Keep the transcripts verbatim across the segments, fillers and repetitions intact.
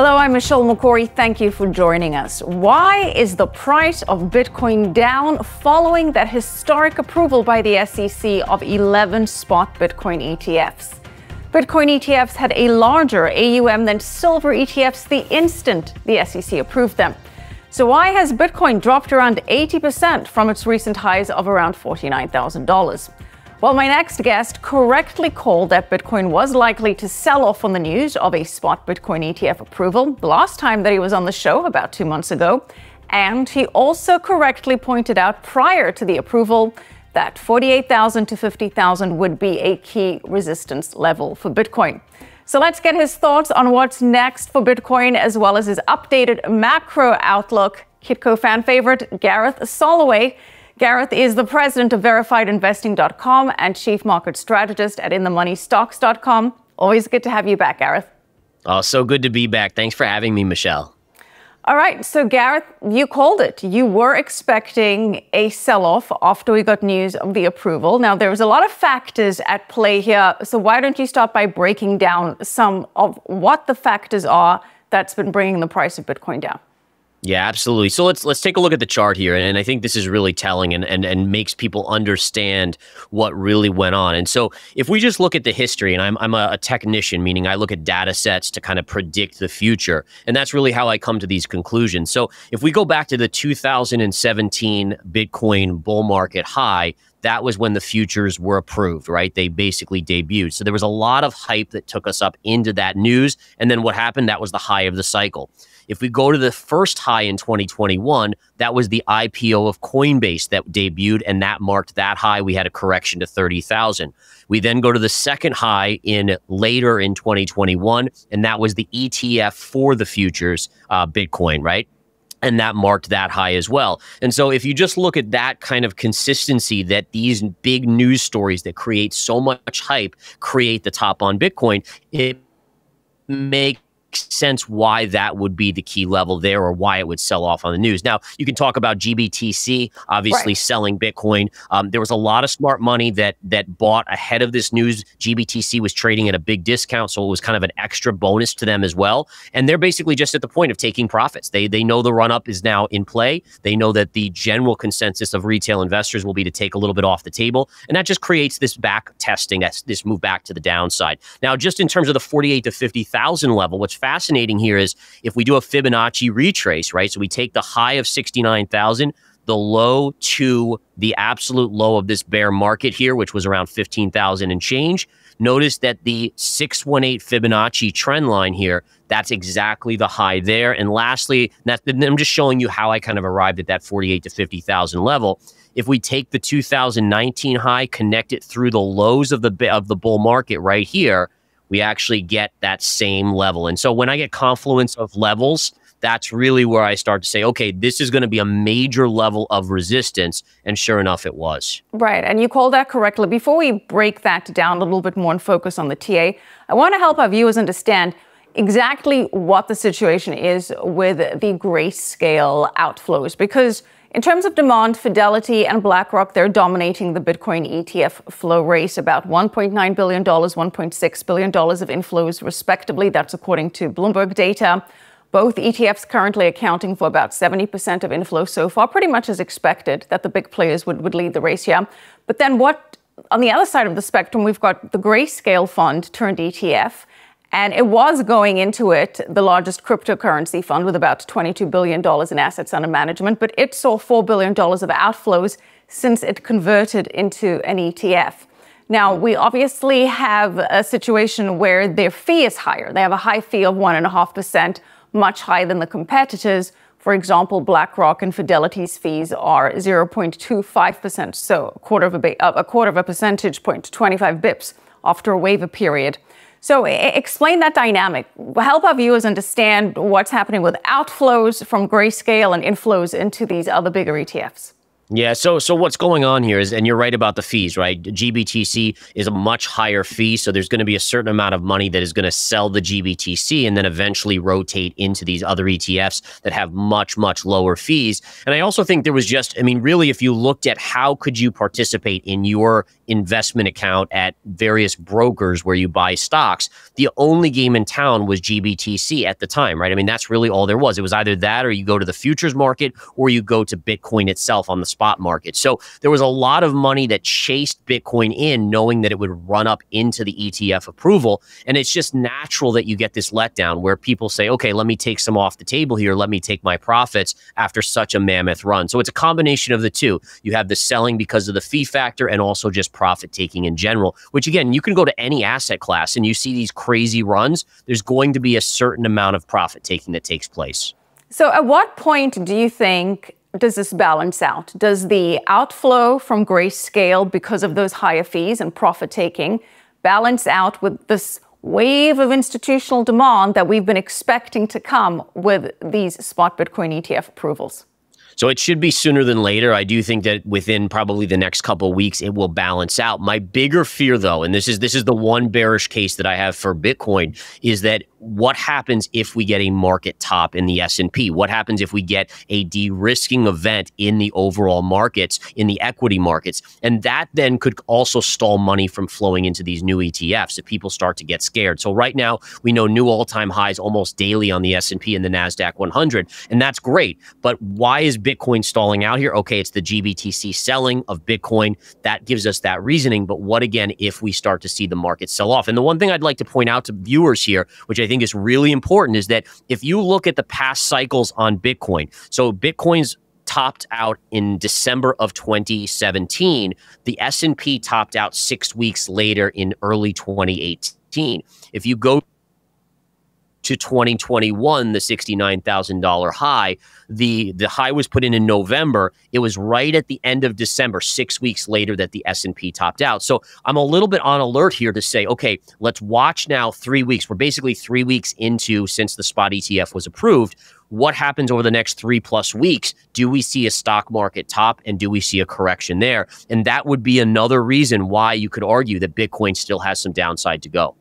Hello, I'm Michelle Makori. Thank you for joining us. Why is the price of Bitcoin down following that historic approval by the S E C of eleven spot Bitcoin E T Fs? Bitcoin E T Fs had a larger A U M than silver E T Fs the instant the S E C approved them. So why has Bitcoin dropped around eighty percent from its recent highs of around forty-nine thousand dollars? Well, my next guest correctly called that Bitcoin was likely to sell off on the news of a spot Bitcoin E T F approval the last time that he was on the show about two months ago. And he also correctly pointed out prior to the approval that forty-eight thousand to fifty thousand would be a key resistance level for Bitcoin. So let's get his thoughts on what's next for Bitcoin, as well as his updated macro outlook. Kitco fan favorite Gareth Soloway. Gareth is the president of verified investing dot com and chief market strategist at in the money stocks dot com. Always good to have you back, Gareth. Oh, so good to be back. Thanks for having me, Michelle. All right. So, Gareth, you called it. You were expecting a sell-off after we got news of the approval. Now, there was a lot of factors at play here. So why don't you start by breaking down some of what the factors are that's been bringing the price of Bitcoin down? Yeah, absolutely. So let's let's take a look at the chart here. And I think this is really telling and, and, and makes people understand what really went on. And so if we just look at the history, and I'm, I'm a, a technician, meaning I look at data sets to kind of predict the future. And that's really how I come to these conclusions. So if we go back to the two thousand seventeen Bitcoin bull market high, that was when the futures were approved, right? They basically debuted. So there was a lot of hype that took us up into that news. And then what happened? That was the high of the cycle. If we go to the first high in twenty twenty-one, that was the I P O of Coinbase that debuted, and that marked that high. We had a correction to thirty thousand. We then go to the second high in later in twenty twenty-one, and that was the E T F for the futures, uh, Bitcoin, right? And that marked that high as well. And so if you just look at that kind of consistency that these big news stories that create so much hype create the top on Bitcoin, it makes sense why that would be the key level there, or why it would sell off on the news. Now, you can talk about G B T C, obviously, right, selling Bitcoin. Um, there was a lot of smart money that that bought ahead of this news. G B T C was trading at a big discount, so it was kind of an extra bonus to them as well. And they're basically just at the point of taking profits. They, they know the run-up is now in play. They know that the general consensus of retail investors will be to take a little bit off the table. And that just creates this back testing, that's this move back to the downside. Now, just in terms of the forty-eight to fifty thousand level, what's fascinating here is if we do a Fibonacci retrace, right? So we take the high of sixty-nine thousand, the low to the absolute low of this bear market here, which was around fifteen thousand and change. Notice that the six one eight Fibonacci trend line here, that's exactly the high there. And lastly, that's, I'm just showing you how I kind of arrived at that forty-eight to fifty thousand level. If we take the two thousand nineteen high, connect it through the lows of the of the bull market right here, we actually get that same level. And so when I get confluence of levels, that's really where I start to say, okay, this is going to be a major level of resistance. And sure enough, it was. Right. And you called that correctly. Before we break that down a little bit more and focus on the T A, I want to help our viewers understand exactly what the situation is with the Grayscale outflows. Because in terms of demand, Fidelity and BlackRock, they're dominating the Bitcoin E T F flow race, about one point nine billion dollars, one point six billion dollars of inflows, respectively. That's according to Bloomberg data. Both E T Fs currently accounting for about seventy percent of inflow so far, pretty much as expected that the big players would, would lead the race here. But then what, on the other side of the spectrum, we've got the Grayscale fund turned E T F. And it was going into it the largest cryptocurrency fund with about twenty-two billion dollars in assets under management, but it saw four billion dollars of outflows since it converted into an E T F. Now, we obviously have a situation where their fee is higher. They have a high fee of one point five percent, much higher than the competitors. For example, BlackRock and Fidelity's fees are zero point two five percent, so a quarter of a, a, quarter of a percentage point, twenty-five bips after a waiver period. So explain that dynamic. Help our viewers understand what's happening with outflows from Grayscale and inflows into these other bigger E T Fs. Yeah, so so what's going on here is, and you're right about the fees, right? G B T C is a much higher fee, so there's going to be a certain amount of money that is going to sell the G B T C and then eventually rotate into these other E T Fs that have much, much lower fees. And I also think there was just, I mean, really, if you looked at how could you participate in your investment account at various brokers where you buy stocks, the only game in town was G B T C at the time, right? I mean, that's really all there was. It was either that or you go to the futures market or you go to Bitcoin itself on the spot market. So there was a lot of money that chased Bitcoin in, knowing that it would run up into the E T F approval. And it's just natural that you get this letdown where people say, okay, let me take some off the table here. Let me take my profits after such a mammoth run. So it's a combination of the two. You have the selling because of the fee factor and also just profit taking in general, which again, you can go to any asset class and you see these crazy runs. There's going to be a certain amount of profit taking that takes place. So at what point do you think does this balance out? Does the outflow from Grayscale because of those higher fees and profit taking balance out with this wave of institutional demand that we've been expecting to come with these spot Bitcoin E T F approvals? So it should be sooner than later. I do think that within probably the next couple of weeks, it will balance out. My bigger fear, though, and this is this is the one bearish case that I have for Bitcoin, is that what happens if we get a market top in the S and P? What happens if we get a de-risking event in the overall markets, in the equity markets? And that then could also stall money from flowing into these new E T Fs if people start to get scared. So right now, we know new all-time highs almost daily on the S and P and the NASDAQ one hundred, and that's great. But why is Bitcoin stalling out here? Okay, it's the G B T C selling of Bitcoin. That gives us that reasoning. But what, again, if we start to see the market sell off? And the one thing I'd like to point out to viewers here, which I I think is really important, is that if you look at the past cycles on Bitcoin, so Bitcoin's topped out in December of twenty seventeen, the S and P topped out six weeks later in early twenty eighteen. If you go to twenty twenty-one, the sixty-nine thousand dollar high, the the high was put in in November. It was right at the end of December, six weeks later, that the S and P topped out. So I'm a little bit on alert here to say, okay, let's watch now three weeks. We're basically three weeks into since the spot E T F was approved. What happens over the next three plus weeks? Do we see a stock market top and do we see a correction there? And that would be another reason why you could argue that Bitcoin still has some downside to go.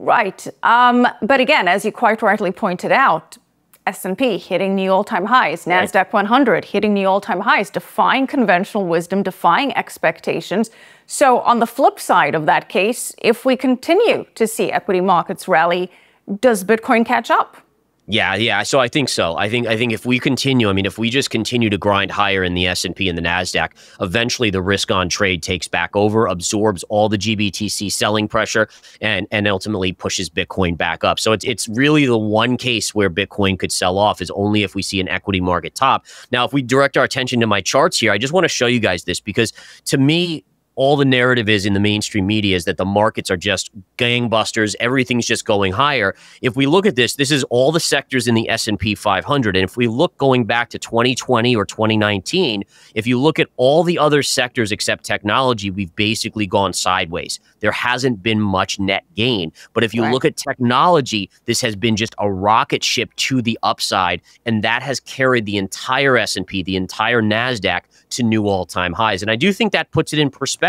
Right. Um, but again, as you quite rightly pointed out, S and P hitting new all-time highs, NASDAQ one hundred hitting new all-time highs, defying conventional wisdom, defying expectations. So on the flip side of that case, if we continue to see equity markets rally, does Bitcoin catch up? Yeah, yeah. So I think so. I think I think if we continue, I mean, if we just continue to grind higher in the S and P and the NASDAQ, eventually the risk on trade takes back over, absorbs all the G B T C selling pressure, and and ultimately pushes Bitcoin back up. So it's it's really the one case where Bitcoin could sell off is only if we see an equity market top. Now, if we direct our attention to my charts here, I just want to show you guys this because to me, all the narrative is in the mainstream media is that the markets are just gangbusters. Everything's just going higher. If we look at this, this is all the sectors in the S and P five hundred. And if we look going back to twenty twenty or twenty nineteen, if you look at all the other sectors except technology, we've basically gone sideways. There hasn't been much net gain. But if you right. look at technology, this has been just a rocket ship to the upside. And that has carried the entire S and P, the entire NASDAQ to new all-time highs. And I do think that puts it in perspective.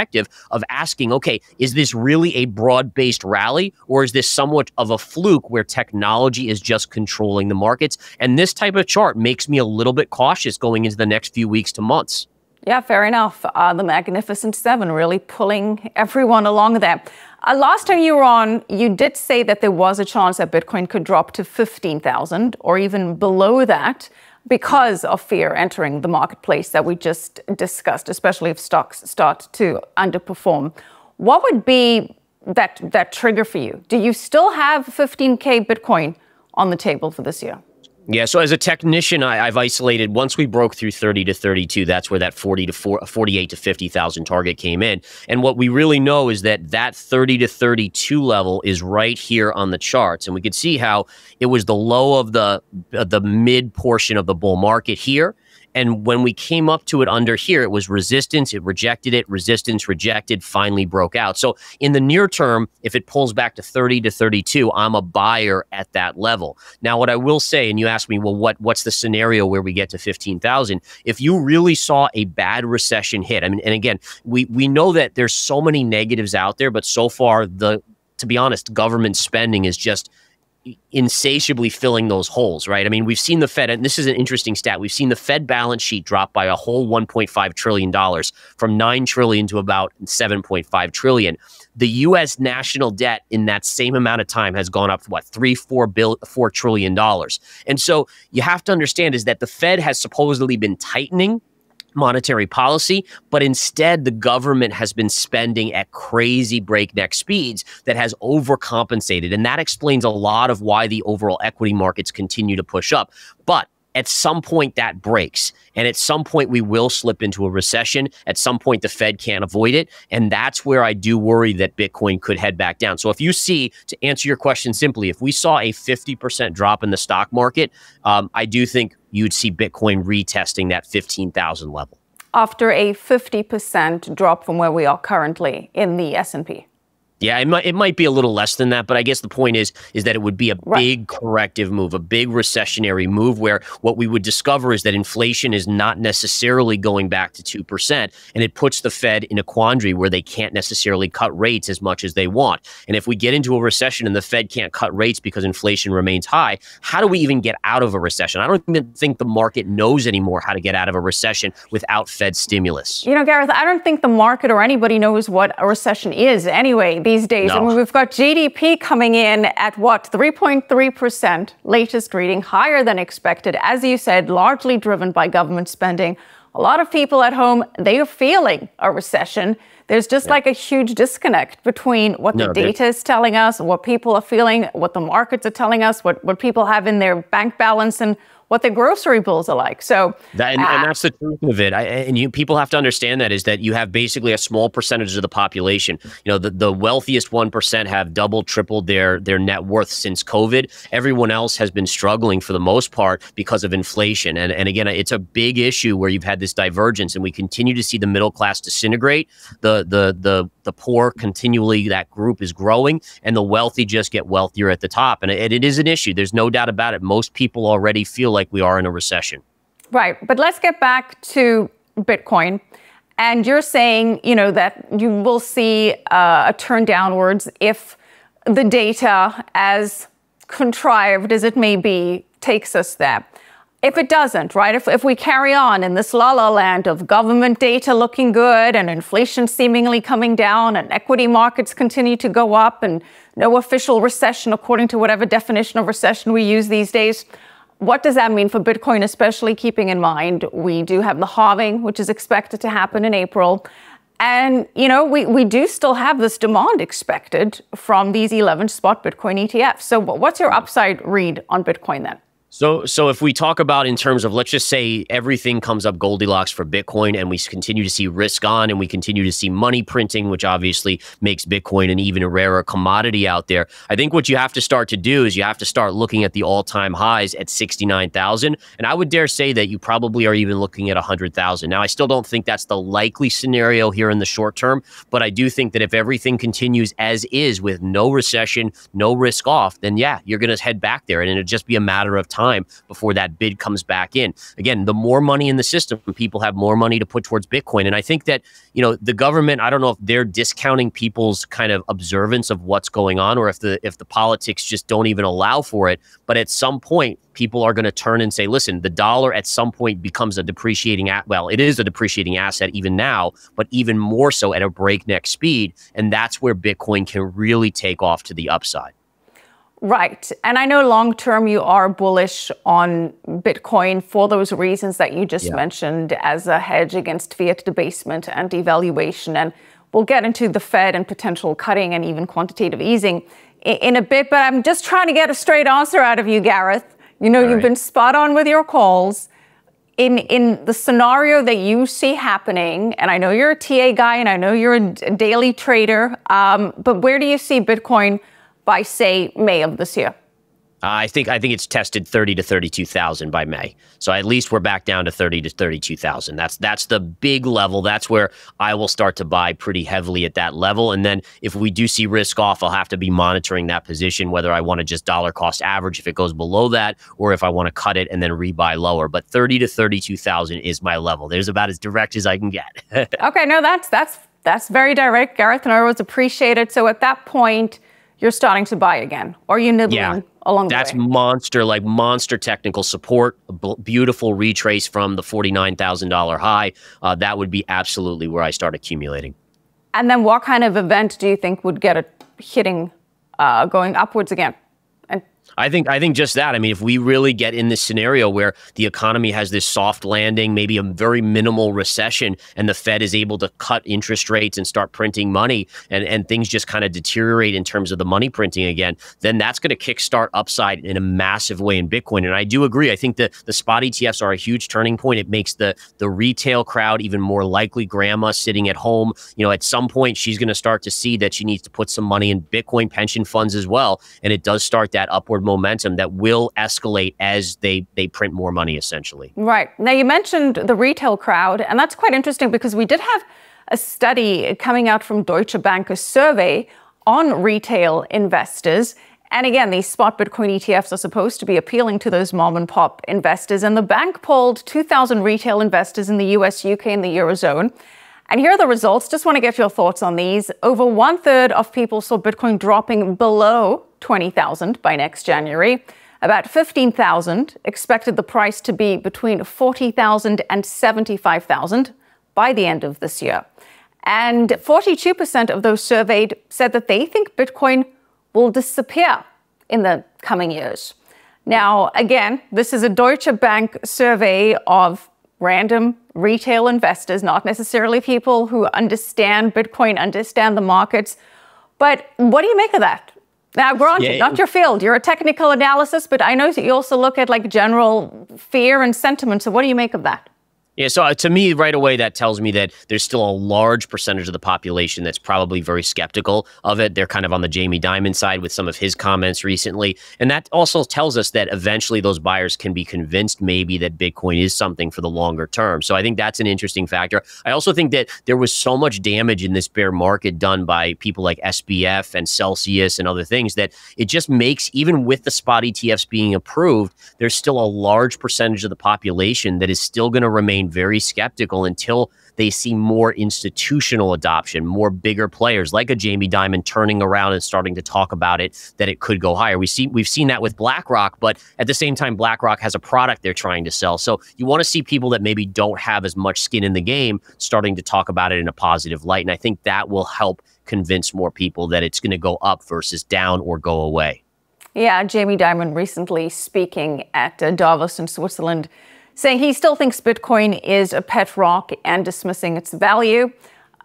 Of asking, okay, is this really a broad-based rally or is this somewhat of a fluke where technology is just controlling the markets? And this type of chart makes me a little bit cautious going into the next few weeks to months. Yeah, fair enough. Uh, the Magnificent Seven really pulling everyone along there. Uh, last time you were on, you did say that there was a chance that Bitcoin could drop to fifteen thousand or even below that, because of fear entering the marketplace that we just discussed, especially if stocks start to underperform. What would be that, that trigger for you? Do you still have fifteen K Bitcoin on the table for this year? Yeah, so as a technician, I, I've isolated, once we broke through thirty to thirty-two, that's where that forty to forty-eight to fifty thousand target came in. And what we really know is that that thirty to thirty-two level is right here on the charts. And we could see how it was the low of the, uh, the mid portion of the bull market here. And when we came up to it under here, it was resistance. It rejected it. Resistance rejected. Finally broke out. So in the near term, if it pulls back to thirty to thirty-two, I'm a buyer at that level. Now, what I will say, and you asked me, well, what what's the scenario where we get to fifteen thousand? If you really saw a bad recession hit, I mean, and again, we we know that there's so many negatives out there, but so far, the to be honest, government spending is just insatiably filling those holes, right? I mean, we've seen the Fed, and this is an interesting stat, we've seen the Fed balance sheet drop by a whole one point five trillion dollars, from nine trillion dollars to about seven point five trillion dollars. The U S national debt in that same amount of time has gone up, what, three, four, bill, four trillion dollars. And so you have to understand is that the Fed has supposedly been tightening monetary policy, but instead the government has been spending at crazy breakneck speeds that has overcompensated. And that explains a lot of why the overall equity markets continue to push up. But at some point that breaks. And at some point we will slip into a recession. At some point the Fed can't avoid it. And that's where I do worry that Bitcoin could head back down. So if you see, to answer your question simply, if we saw a fifty percent drop in the stock market, um, I do think you'd see Bitcoin retesting that fifteen thousand level. After a fifty percent drop from where we are currently in the S and P. Yeah, it might, it might be a little less than that, but I guess the point is is that it would be a right. big corrective move, a big recessionary move where what we would discover is that inflation is not necessarily going back to two percent, and it puts the Fed in a quandary where they can't necessarily cut rates as much as they want. And if we get into a recession and the Fed can't cut rates because inflation remains high, how do we even get out of a recession? I don't even think the market knows anymore how to get out of a recession without Fed stimulus. You know, Gareth, I don't think the market or anybody knows what a recession is anyway. These days. No. And we've got G D P coming in at what? three point three percent, latest reading, higher than expected. As you said, largely driven by government spending. A lot of people at home, they are feeling a recession. There's just yeah. like a huge disconnect between what no, the data is telling us, what people are feeling, what the markets are telling us, what, what people have in their bank balance, and what their grocery bills are like. So that, and, uh, and that's the truth of it. I, and you people have to understand that is that you have basically a small percentage of the population. You know, the, the wealthiest one percent have doubled, tripled their their net worth since COVID. Everyone else has been struggling for the most part because of inflation. And, and again, it's a big issue where you've had this divergence, and we continue to see the middle class disintegrate. The, the, the, the poor continually, that group is growing, and the wealthy just get wealthier at the top. And it, it is an issue. There's no doubt about it. Most people already feel like we are in a recession. Right. But let's get back to Bitcoin. And you're saying, you know, that you will see uh, a turn downwards if the data, as contrived as it may be, takes us there. If it doesn't, right, if, if we carry on in this la-la land of government data looking good and inflation seemingly coming down and equity markets continue to go up and no official recession according to whatever definition of recession we use these days, what does that mean for Bitcoin, especially keeping in mind we do have the halving, which is expected to happen in April? And, you know, we, we do still have this demand expected from these eleven spot Bitcoin E T Fs. So what's your upside read on Bitcoin then? So, so if we talk about in terms of, let's just say everything comes up Goldilocks for Bitcoin, and we continue to see risk on, and we continue to see money printing, which obviously makes Bitcoin an even rarer commodity out there. I think what you have to start to do is you have to start looking at the all-time highs at sixty-nine thousand. And I would dare say that you probably are even looking at one hundred thousand. Now, I still don't think that's the likely scenario here in the short term, but I do think that if everything continues as is with no recession, no risk off, then yeah, you're going to head back there, and it'll just be a matter of time. Time before that bid comes back in. Again, the more money in the system, people have more money to put towards Bitcoin. And I think that, you know, the government, I don't know if they're discounting people's kind of observance of what's going on, or if the if the politics just don't even allow for it. But at some point, people are going to turn and say, listen, the dollar at some point becomes a depreciating, well, it is a depreciating asset even now, but even more so at a breakneck speed. And that's where Bitcoin can really take off to the upside. Right. And I know long term you are bullish on Bitcoin for those reasons that you just yeah. mentioned as a hedge against fiat debasement and devaluation. And we'll get into the Fed and potential cutting and even quantitative easing in a bit. But I'm just trying to get a straight answer out of you, Gareth. You know, All you've right. been spot on with your calls. In, in the scenario that you see happening, and I know you're a T A guy and I know you're a daily trader, um, but where do you see Bitcoin by, say, May of this year? I think I think it's tested thirty to thirty-two thousand by May. So at least we're back down to thirty to thirty-two thousand. That's that's the big level. That's where I will start to buy pretty heavily at that level. And then if we do see risk off, I'll have to be monitoring that position, whether I want to just dollar cost average if it goes below that, or if I want to cut it and then rebuy lower. But thirty to thirty-two thousand is my level. There's about as direct as I can get. Okay, no, that's that's that's very direct, Gareth, and I always appreciate it. So at that point, you're starting to buy again, or you're nibbling. Yeah. Along That's the way. monster, like monster technical support, beautiful retrace from the forty-nine thousand dollar high. Uh, that would be absolutely where I start accumulating. And then what kind of event do you think would get it hitting, uh, going upwards again? And I think I think just that. I mean, if we really get in this scenario where the economy has this soft landing, maybe a very minimal recession, and the Fed is able to cut interest rates and start printing money, and, and things just kind of deteriorate in terms of the money printing again, then that's going to kickstart upside in a massive way in Bitcoin. And I do agree. I think the, the spot E T Fs are a huge turning point. It makes the, the retail crowd even more likely. Grandma sitting at home, you know, at some point, she's going to start to see that she needs to put some money in Bitcoin pension funds as well. And it does start that upward momentum that will escalate as they, they print more money, essentially. Right. Now, you mentioned the retail crowd, and that's quite interesting because we did have a study coming out from Deutsche Bank, a survey on retail investors. And again, these spot Bitcoin E T Fs are supposed to be appealing to those mom and pop investors. And the bank polled two thousand retail investors in the U S, U K, and the Eurozone. And here are the results. Just want to get your thoughts on these. Over one third of people saw Bitcoin dropping below twenty thousand by next January. About fifteen thousand expected the price to be between forty thousand and seventy-five thousand by the end of this year. And forty-two percent of those surveyed said that they think Bitcoin will disappear in the coming years. Now, again, this is a Deutsche Bank survey of random retail investors, not necessarily people who understand Bitcoin, understand the markets. But what do you make of that? Now, granted, yeah, not your field. You're a technical analysis, but I know that you also look at like general fear and sentiment. So what do you make of that? Yeah, so to me, right away, that tells me that there's still a large percentage of the population that's probably very skeptical of it. They're kind of on the Jamie Dimon side with some of his comments recently. And that also tells us that eventually those buyers can be convinced maybe that Bitcoin is something for the longer term. So I think that's an interesting factor. I also think that there was so much damage in this bear market done by people like S B F and Celsius and other things that it just makes, even with the spot E T Fs being approved, there's still a large percentage of the population that is still going to remain very skeptical until they see more institutional adoption, more bigger players like a Jamie Dimon turning around and starting to talk about it, that it could go higher. We see, we've seen that with BlackRock, but at the same time, BlackRock has a product they're trying to sell. So you want to see people that maybe don't have as much skin in the game starting to talk about it in a positive light. And I think that will help convince more people that it's going to go up versus down or go away. Yeah, Jamie Dimon recently speaking at uh, Davos in Switzerland, saying he still thinks Bitcoin is a pet rock and dismissing its value,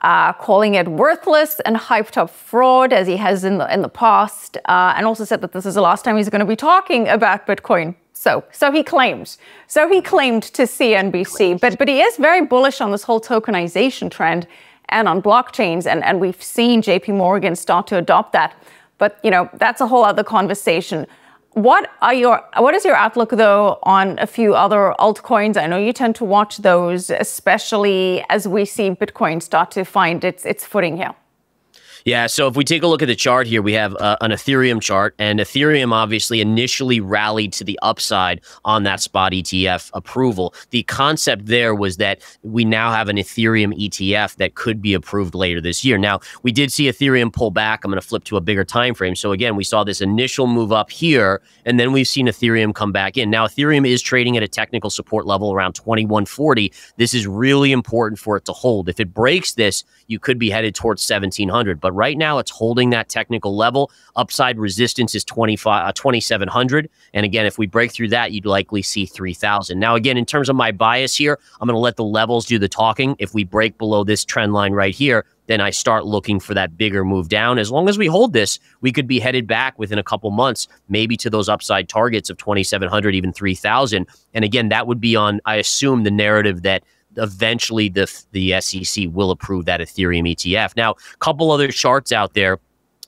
uh, calling it worthless and hyped up fraud as he has in the in the past, uh, and also said that this is the last time he's going to be talking about Bitcoin. So, so he claims. So he claimed to C N B C, but but he is very bullish on this whole tokenization trend and on blockchains, and and we've seen J P Morgan start to adopt that. But you know, that's a whole other conversation. What are your, what is your outlook, though, on a few other altcoins? I know you tend to watch those, especially as we see Bitcoin start to find its, its footing here. Yeah, so if we take a look at the chart here, we have uh, an Ethereum chart, and Ethereum obviously initially rallied to the upside on that spot E T F approval. The concept there was that we now have an Ethereum E T F that could be approved later this year. Now, we did see Ethereum pull back. I'm going to flip to a bigger time frame. So again, we saw this initial move up here, and then we've seen Ethereum come back in. Now, Ethereum is trading at a technical support level around twenty-one forty. This is really important for it to hold. If it breaks this, you could be headed towards seventeen hundred. But But right now, it's holding that technical level. Upside resistance is twenty-seven hundred. And again, if we break through that, you'd likely see three thousand. Now, again, in terms of my bias here, I'm going to let the levels do the talking. If we break below this trend line right here, then I start looking for that bigger move down. As long as we hold this, we could be headed back within a couple months, maybe to those upside targets of twenty-seven hundred, even three thousand. And again, that would be on, I assume, the narrative that eventually the the S E C will approve that Ethereum E T F. Now, a couple other charts out there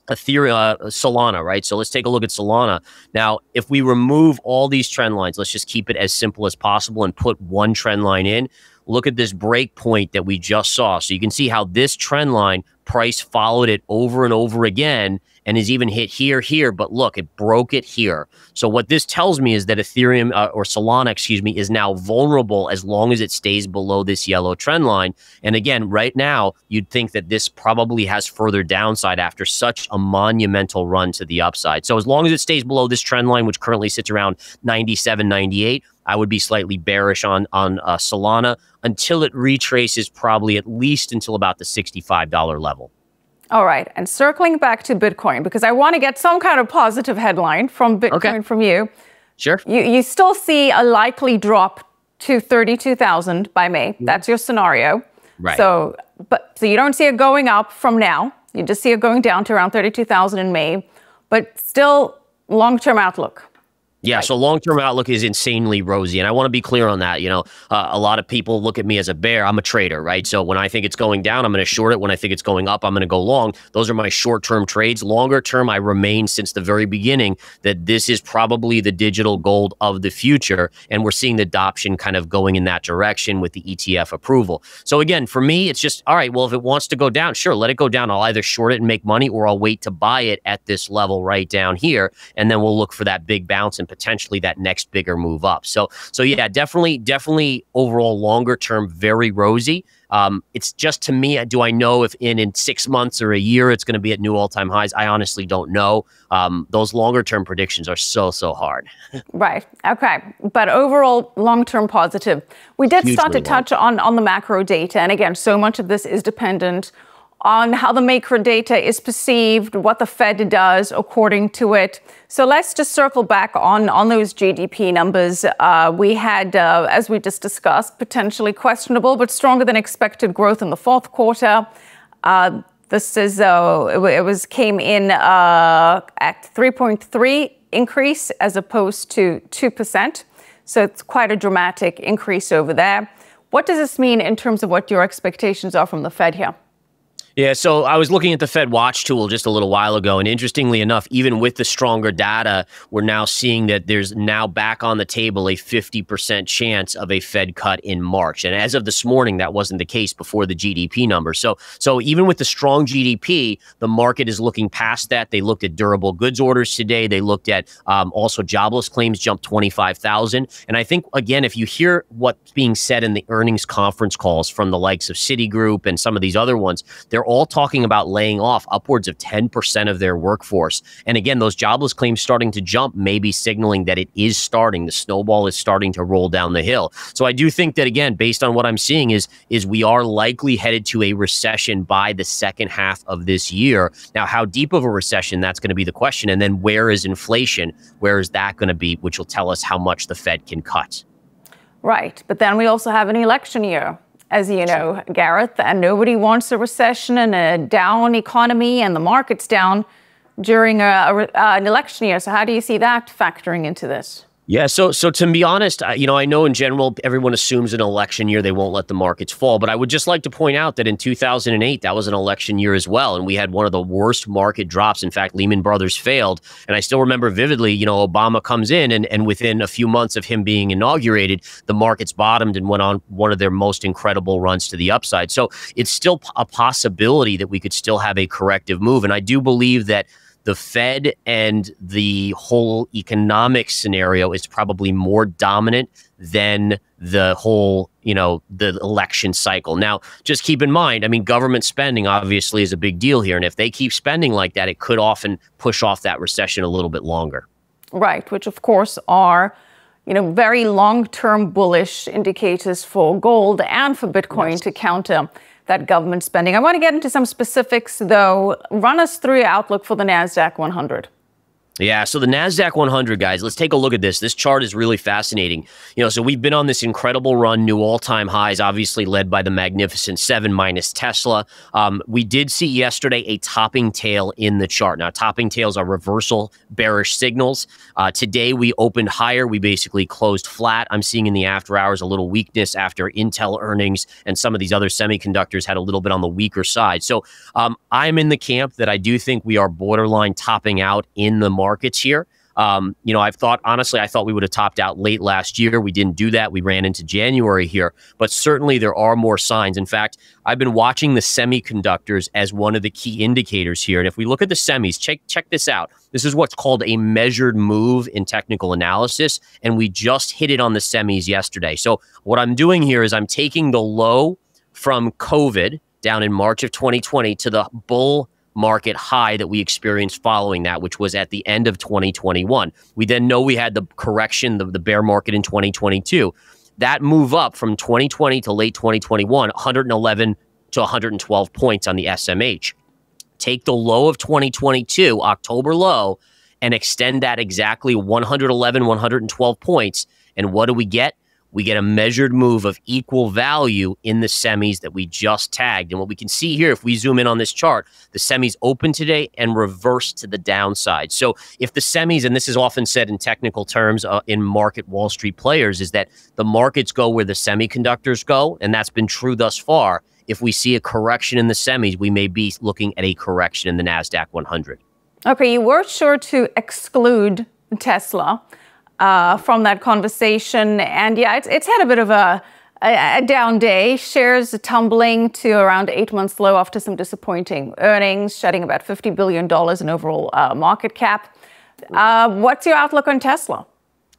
Ethereum, uh, Solana, right? So let's take a look at Solana. Now, if we remove all these trend lines, let's just keep it as simple as possible and put one trend line in. Look at this break point that we just saw. So you can see how this trend line price followed it over and over again and has even hit here, here, but look, it broke it here. So what this tells me is that Ethereum uh, or Solana, excuse me, is now vulnerable as long as it stays below this yellow trend line. And again, right now, you'd think that this probably has further downside after such a monumental run to the upside. So as long as it stays below this trend line, which currently sits around ninety-seven, ninety-eight, I would be slightly bearish on, on uh, Solana until it retraces probably at least until about the sixty-five dollar level. All right. And circling back to Bitcoin, because I want to get some kind of positive headline from Bitcoin okay. from you. Sure. You, you still see a likely drop to thirty-two thousand by May. Mm-hmm. That's your scenario. Right. So, but, so you don't see it going up from now. You just see it going down to around thirty-two thousand in May, but still long-term outlook. Yeah, so long-term outlook is insanely rosy, and I want to be clear on that. You know, uh, a lot of people look at me as a bear. I'm a trader, right? So when I think it's going down, I'm going to short it. When I think it's going up, I'm going to go long. Those are my short-term trades. Longer-term, I remain since the very beginning that this is probably the digital gold of the future, and we're seeing the adoption kind of going in that direction with the E T F approval. So again, for me, it's just, all right, well, if it wants to go down, sure, let it go down. I'll either short it and make money, or I'll wait to buy it at this level right down here, and then we'll look for that big bounce and potentially that next bigger move up. So, so yeah, definitely, definitely overall longer term, very rosy. Um, it's just to me, do I know if in, in six months or a year, it's going to be at new all-time highs? I honestly don't know. Um, those longer term predictions are so, so hard. Right. Okay. But overall long-term positive. We did Hugely start to long. touch on, on the macro data. And again, so much of this is dependent on how the macro data is perceived, what the Fed does according to it. So let's just circle back on, on those G D P numbers. Uh, we had, uh, as we just discussed, potentially questionable but stronger than expected growth in the fourth quarter. Uh, this is, uh, it, it was came in uh, at three point three increase as opposed to two percent. So it's quite a dramatic increase over there. What does this mean in terms of what your expectations are from the Fed here? Yeah, so I was looking at the Fed Watch tool just a little while ago, and interestingly enough, even with the stronger data, we're now seeing that there's now back on the table a fifty percent chance of a Fed cut in March. And as of this morning, that wasn't the case before the G D P number. So, so even with the strong G D P, the market is looking past that. They looked at durable goods orders today. They looked at um, also jobless claims jumped twenty-five thousand. And I think, again, if you hear what's being said in the earnings conference calls from the likes of Citigroup and some of these other ones, they're all talking about laying off upwards of ten percent of their workforce. And again, those jobless claims starting to jump may be signaling that it is starting. The snowball is starting to roll down the hill. So I do think that, again, based on what I'm seeing is, is we are likely headed to a recession by the second half of this year. Now, how deep of a recession, that's going to be the question. And then where is inflation? Where is that going to be, which will tell us how much the Fed can cut. Right. But then we also have an election year, as you know, Gareth, and nobody wants a recession and a down economy and the market's down during a, a, uh, an election year. So how do you see that factoring into this? Yeah, so so to be honest, you know, I know in general, everyone assumes an election year, they won't let the markets fall. But I would just like to point out that in two thousand eight, that was an election year as well. And we had one of the worst market drops. In fact, Lehman Brothers failed. And I still remember vividly, you know, Obama comes in and, and within a few months of him being inaugurated, the markets bottomed and went on one of their most incredible runs to the upside. So it's still a possibility that we could still have a corrective move. And I do believe that the Fed and the whole economic scenario is probably more dominant than the whole, you know, the election cycle. Now, just keep in mind, I mean, government spending obviously is a big deal here. And if they keep spending like that, it could often push off that recession a little bit longer. Right, which of course are, you know, very long-term bullish indicators for gold and for Bitcoin yes. to counter that government spending. I want to get into some specifics, though. Run us through your outlook for the NASDAQ one hundred. Yeah, so the NASDAQ one hundred, guys, let's take a look at this. This chart is really fascinating. You know, so we've been on this incredible run, new all-time highs, obviously led by the magnificent seven minus Tesla. Um, we did see yesterday a topping tail in the chart. Now, topping tails are reversal bearish signals. Uh, today, we opened higher. We basically closed flat. I'm seeing in the after hours a little weakness after Intel earnings and some of these other semiconductors had a little bit on the weaker side. So um, I'm in the camp that I do think we are borderline topping out in the market. markets here. Um, you know, I've thought, honestly, I thought we would have topped out late last year. We didn't do that. We ran into January here, but certainly there are more signs. In fact, I've been watching the semiconductors as one of the key indicators here. And if we look at the semis, check, check this out. This is what's called a measured move in technical analysis. And we just hit it on the semis yesterday. So what I'm doing here is I'm taking the low from COVID down in March of twenty twenty to the bull market high that we experienced following that, which was at the end of twenty twenty-one. We then know we had the correction, the, the bear market in twenty twenty-two. That move up from twenty twenty to late twenty twenty-one, one eleven to one twelve points on the S M H. Take the low of twenty twenty-two, October low, and extend that exactly one eleven, one twelve points. And what do we get? We get a measured move of equal value in the semis that we just tagged. And what we can see here, if we zoom in on this chart, the semis opened today and reversed to the downside. So if the semis, and this is often said in technical terms uh, in market Wall Street players, is that the markets go where the semiconductors go, and that's been true thus far. If we see a correction in the semis, we may be looking at a correction in the NASDAQ one hundred. Okay, you were sure to exclude Tesla Uh, from that conversation, and yeah, it's, it's had a bit of a, a, a down day. Shares tumbling to around eight months low after some disappointing earnings, shedding about fifty billion dollars in overall uh, market cap. Uh, what's your outlook on Tesla?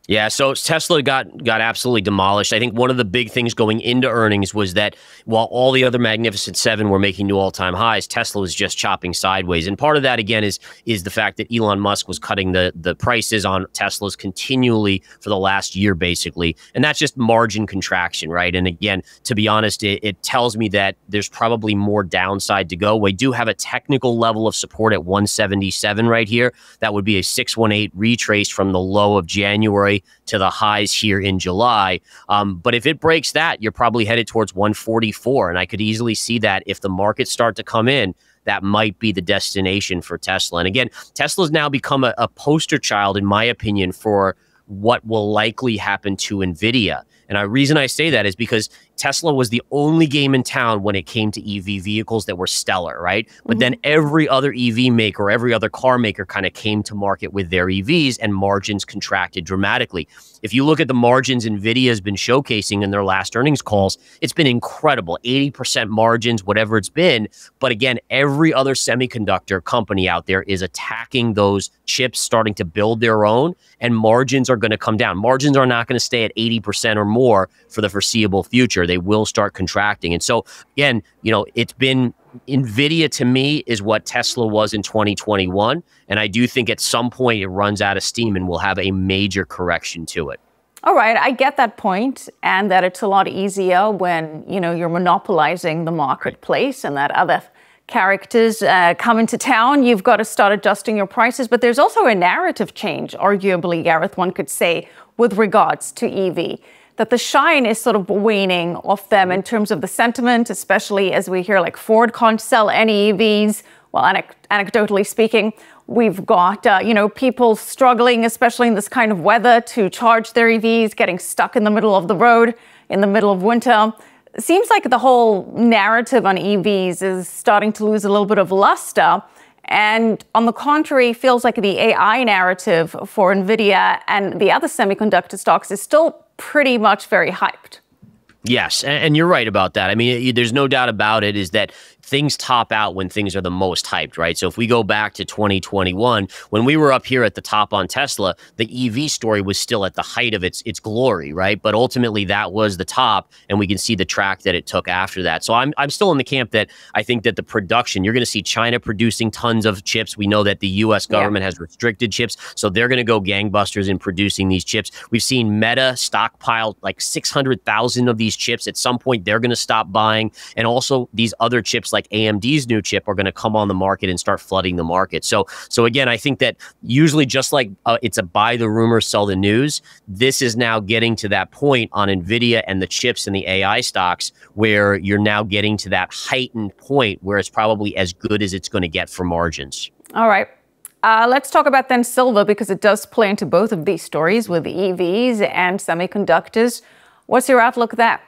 Yeah, so Tesla got got absolutely demolished. I think one of the big things going into earnings was that while all the other Magnificent Seven were making new all-time highs, Tesla was just chopping sideways. And part of that, again, is is the fact that Elon Musk was cutting the, the prices on Teslas continually for the last year, basically. And that's just margin contraction, right? And again, to be honest, it, it tells me that there's probably more downside to go. We do have a technical level of support at one seventy-seven right here. That would be a six eighteen retrace from the low of January to the highs here in July. Um, but if it breaks that, you're probably headed towards one forty-four. And I could easily see that if the markets start to come in, that might be the destination for Tesla. And again, Tesla's now become a, a poster child, in my opinion, for what will likely happen to NVIDIA. And the reason I say that is because Tesla was the only game in town when it came to E V vehicles that were stellar, right? Mm-hmm. But then every other E V maker, every other car maker kind of came to market with their E Vs and margins contracted dramatically. If you look at the margins NVIDIA has been showcasing in their last earnings calls, it's been incredible, eighty percent margins, whatever it's been. But again, every other semiconductor company out there is attacking those chips, starting to build their own, and margins are going to come down. Margins are not going to stay at eighty percent or more for the foreseeable future. They will start contracting. And so, again, you know, it's been NVIDIA to me is what Tesla was in twenty twenty-one. And I do think at some point it runs out of steam and we'll have a major correction to it. All right. I get that point, and that it's a lot easier when, you know, you're monopolizing the marketplace and that other characters uh, come into town. You've got to start adjusting your prices. But there's also a narrative change, arguably, Gareth, one could say, with regards to E V, that the shine is sort of waning off them in terms of the sentiment, especially as we hear like Ford can't sell any E Vs. Well, anec anecdotally speaking, we've got, uh, you know, people struggling, especially in this kind of weather, to charge their E Vs, getting stuck in the middle of the road in the middle of winter. It seems like the whole narrative on E Vs is starting to lose a little bit of luster. And on the contrary, feels like the A I narrative for NVIDIA and the other semiconductor stocks is still pretty much very hyped. Yes, and you're right about that. I mean, there's no doubt about it is that things top out when things are the most hyped, right? So if we go back to twenty twenty-one, when we were up here at the top on Tesla, the E V story was still at the height of its its glory, right? But ultimately that was the top, and we can see the track that it took after that. So I'm, I'm still in the camp that I think that the production, you're going to see China producing tons of chips. We know that the U S government yeah. has restricted chips, so they're going to go gangbusters in producing these chips. We've seen Meta stockpile like six hundred thousand of these these chips, at some point they're going to stop buying. And also these other chips like A M D's new chip are going to come on the market and start flooding the market. So, so again, I think that usually just like uh, it's a buy the rumor, sell the news, this is now getting to that point on NVIDIA and the chips and the A I stocks where you're now getting to that heightened point where it's probably as good as it's going to get for margins. All right. Uh, let's talk about then silver, because it does play into both of these stories with E Vs and semiconductors. What's your outlook there?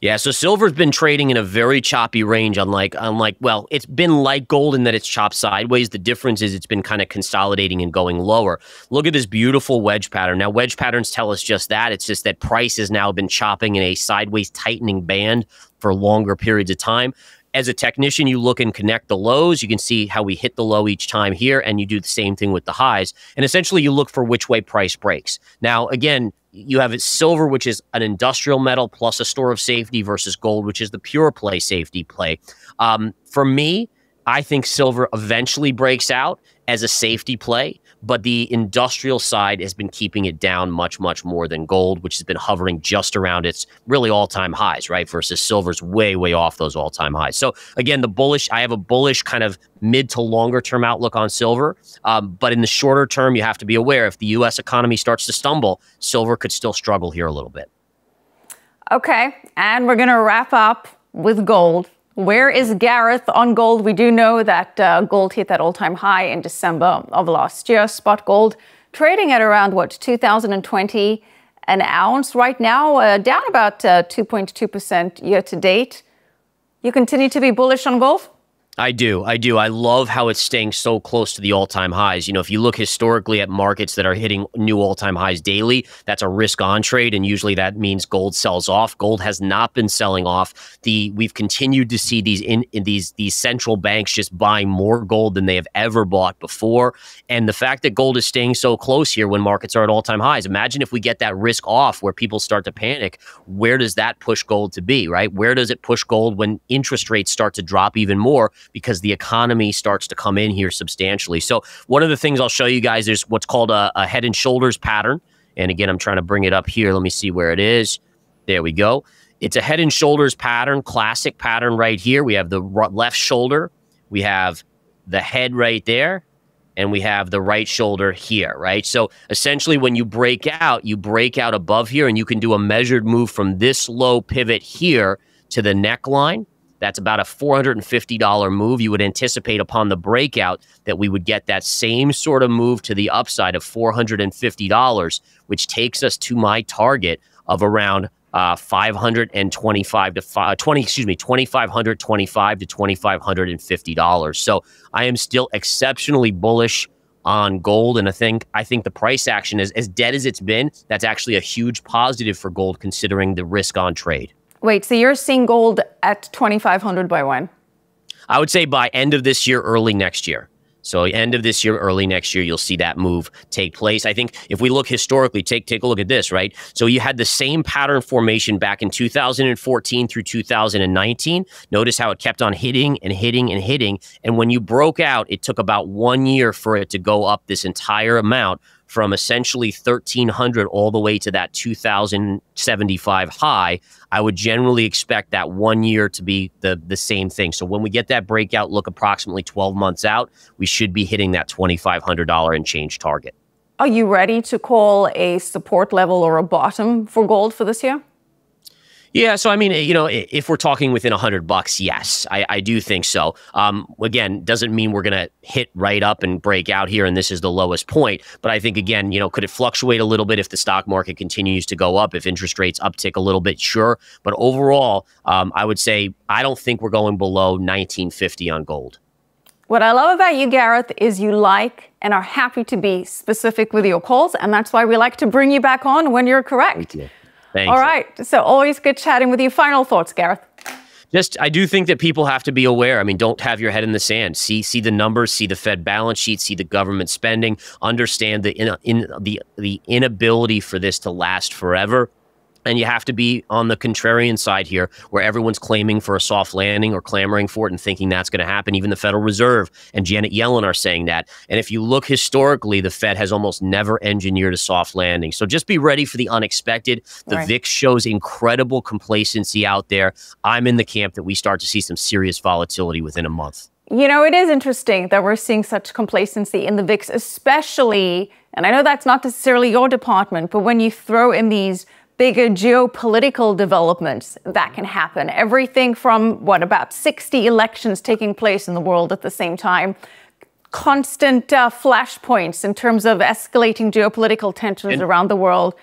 Yeah, so silver's been trading in a very choppy range, unlike, unlike, well, it's been like gold in that it's chopped sideways. The difference is it's been kind of consolidating and going lower. Look at this beautiful wedge pattern. Now, wedge patterns tell us just that. It's just that price has now been chopping in a sideways tightening band for longer periods of time. As a technician, you look and connect the lows. You can see how we hit the low each time here, and you do the same thing with the highs. And essentially, you look for which way price breaks. Now, again, you have silver, which is an industrial metal plus a store of safety, versus gold, which is the pure play safety play. Um, for me, I think silver eventually breaks out as a safety play, but the industrial side has been keeping it down much, much more than gold, which has been hovering just around its really all-time highs, right? Versus silver's way, way off those all-time highs. So again, the bullish, I have a bullish kind of mid to longer term outlook on silver. Um, but in the shorter term, you have to be aware if the U S economy starts to stumble, silver could still struggle here a little bit. Okay, and we're gonna wrap up with gold. Where is Gareth on gold? We do know that uh, gold hit that all-time high in December of last year. Spot gold trading at around, what, two thousand twenty an ounce right now, uh, down about two point two percent uh, year-to-date. You continue to be bullish on gold? I do. I do. I love how it's staying so close to the all-time highs. You know, if you look historically at markets that are hitting new all-time highs daily, that's a risk on trade. And usually that means gold sells off. Gold has not been selling off. The We've continued to see these in, in these these central banks just buying more gold than they have ever bought before. And the fact that gold is staying so close here when markets are at all-time highs, imagine if we get that risk off where people start to panic, where does that push gold to be, right? Where does it push gold when interest rates start to drop even more? Because the economy starts to come in here substantially. So one of the things I'll show you guys is what's called a, a head and shoulders pattern. And again, I'm trying to bring it up here. Let me see where it is. There we go. It's a head and shoulders pattern, classic pattern right here. We have the left shoulder. We have the head right there. And we have the right shoulder here, right? So essentially when you break out, you break out above here and you can do a measured move from this low pivot here to the neckline. That's about a four hundred fifty dollar move. You would anticipate upon the breakout that we would get that same sort of move to the upside of four hundred fifty dollars, which takes us to my target of around uh, five hundred twenty-five to five, twenty, excuse me, two thousand five hundred twenty-five to two thousand five hundred fifty dollars. So I am still exceptionally bullish on gold, and I think I think the price action is as dead as it's been. That's actually a huge positive for gold considering the risk on trade. Wait, so you're seeing gold at twenty-five hundred by when? I would say by end of this year, early next year. So end of this year, early next year, you'll see that move take place. I think if we look historically, take take a look at this, right? So you had the same pattern formation back in two thousand fourteen through two thousand nineteen. Notice how it kept on hitting and hitting and hitting. And when you broke out, it took about one year for it to go up this entire amount, from essentially thirteen hundred all the way to that two thousand seventy-five high. I would generally expect that one year to be the, the same thing. So when we get that breakout, look approximately twelve months out, we should be hitting that twenty-five hundred dollar and change target. Are you ready to call a support level or a bottom for gold for this year? Yeah, so I mean, you know, if we're talking within a hundred bucks, yes, I, I do think so. Um, again, doesn't mean we're gonna hit right up and break out here, and this is the lowest point. But I think again, you know, could it fluctuate a little bit if the stock market continues to go up, if interest rates uptick a little bit? Sure, but overall, um, I would say I don't think we're going below nineteen fifty on gold. What I love about you, Gareth, is you like and are happy to be specific with your calls, and that's why we like to bring you back on when you're correct. Thanks. All right. So always good chatting with you. Final thoughts, Gareth. Just, I do think that people have to be aware. I mean, don't have your head in the sand. See, see the numbers, see the Fed balance sheet, see the government spending, understand the, in, in, the, the inability for this to last forever. And you have to be on the contrarian side here, where everyone's claiming for a soft landing or clamoring for it and thinking that's going to happen. Even the Federal Reserve and Janet Yellen are saying that. And if you look historically, the Fed has almost never engineered a soft landing. So just be ready for the unexpected. The right. V I X shows incredible complacency out there. I'm in the camp that we start to see some serious volatility within a month. You know, it is interesting that we're seeing such complacency in the V I X, especially, and I know that's not necessarily your department, but when you throw in these bigger geopolitical developments that can happen. Everything from, what, about sixty elections taking place in the world at the same time. Constant uh, flashpoints in terms of escalating geopolitical tensions and around the world.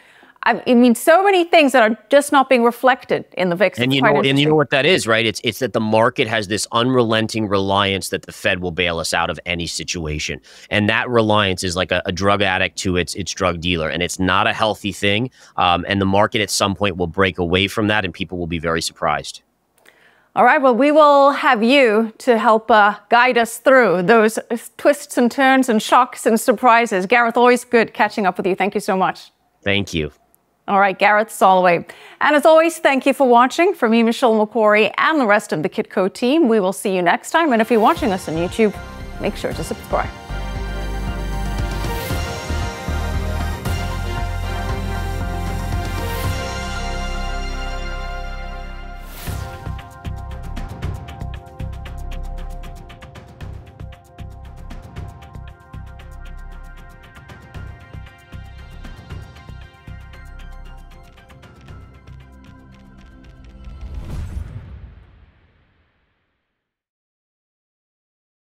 I mean, so many things that are just not being reflected in the V I X. And you know, and you know what that is, right? It's it's that the market has this unrelenting reliance that the Fed will bail us out of any situation, and that reliance is like a, a drug addict to its its drug dealer, and it's not a healthy thing. Um, and the market at some point will break away from that, and people will be very surprised. All right. Well, we will have you to help uh, guide us through those twists and turns and shocks and surprises. Gareth, always good catching up with you. Thank you so much. Thank you. All right, Gareth Soloway. And as always, thank you for watching. For me, Michelle Makori, and the rest of the Kitco team, we will see you next time. And if you're watching us on YouTube, make sure to subscribe.